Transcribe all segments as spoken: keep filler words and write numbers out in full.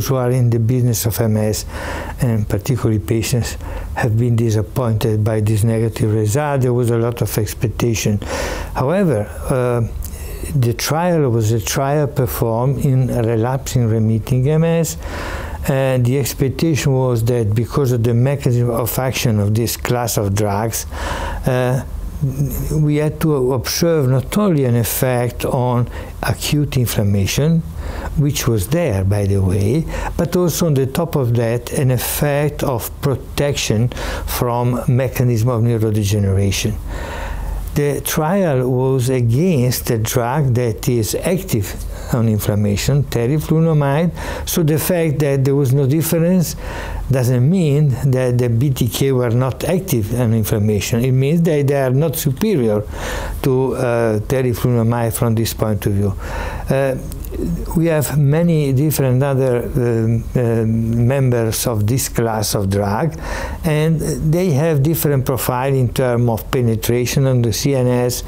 those who are in the business of M S, and particularly patients, have been disappointed by this negative result. There was a lot of expectation. However, uh, the trial was a trial performed in relapsing remitting M S, and the expectation was that because of the mechanism of action of this class of drugs, uh, we had to observe not only an effect on acute inflammation, which was there, by the way, but also on the top of that, an effect of protection from mechanism of neurodegeneration. The trial was against a drug that is active on inflammation, teriflunomide, so the fact that there was no difference doesn't mean that the B T K were not active on inflammation. It means that they are not superior to uh, teriflunomide from this point of view. Uh, we have many different other um, uh, members of this class of drug, and they have different profile in terms of penetration on the C N S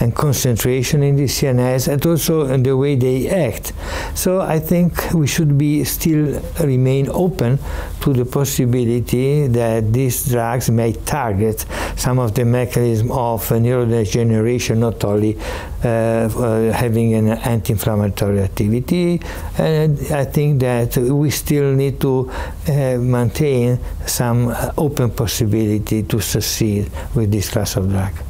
and concentration in the C N S, and also in the way they act. So I think we should be still remain open to the possibility that these drugs may target some of the mechanism of neurodegeneration, not only uh, uh, having an anti-inflammatory activity. And I think that we still need to uh, maintain some open possibility to succeed with this class of drug.